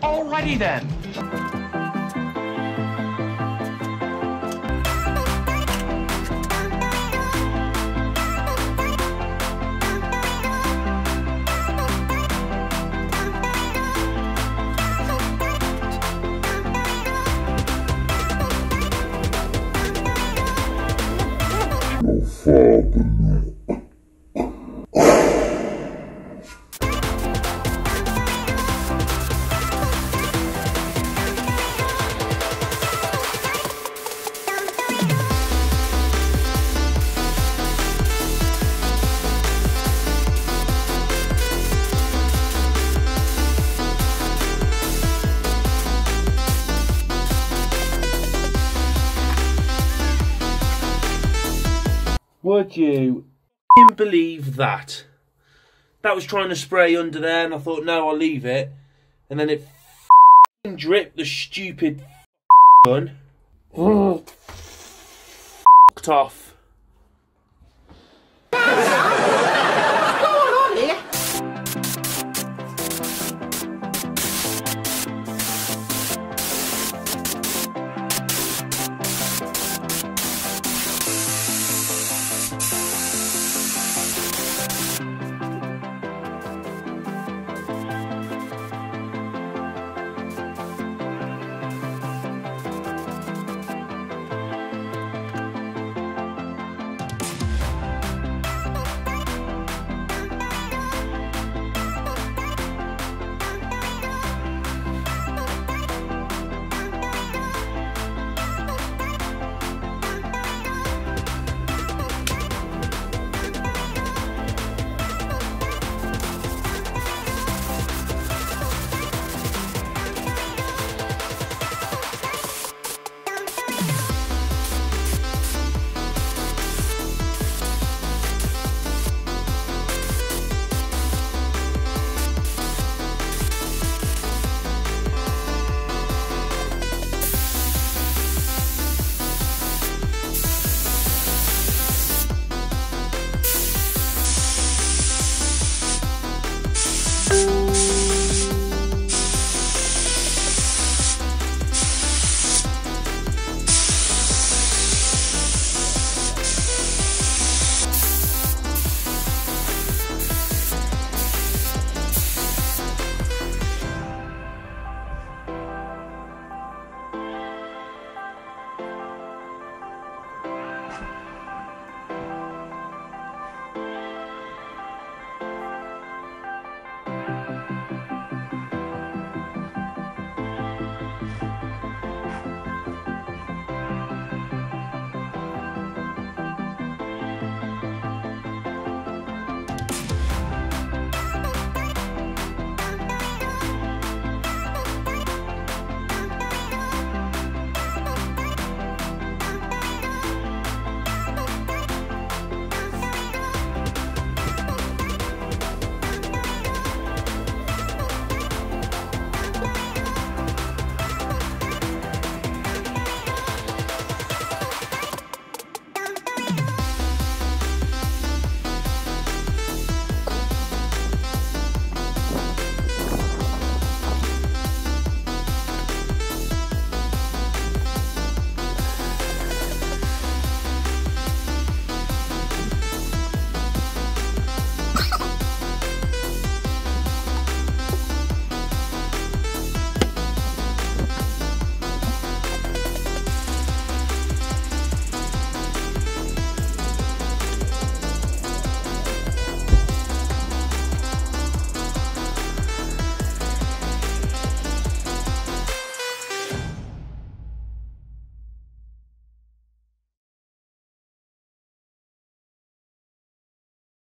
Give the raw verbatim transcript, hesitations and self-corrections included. Alrighty then. Oh, fuck. Would you believe that? That was trying to spray under there and I thought, no, I'll leave it. And then it dripped the stupid gun. Fucked off.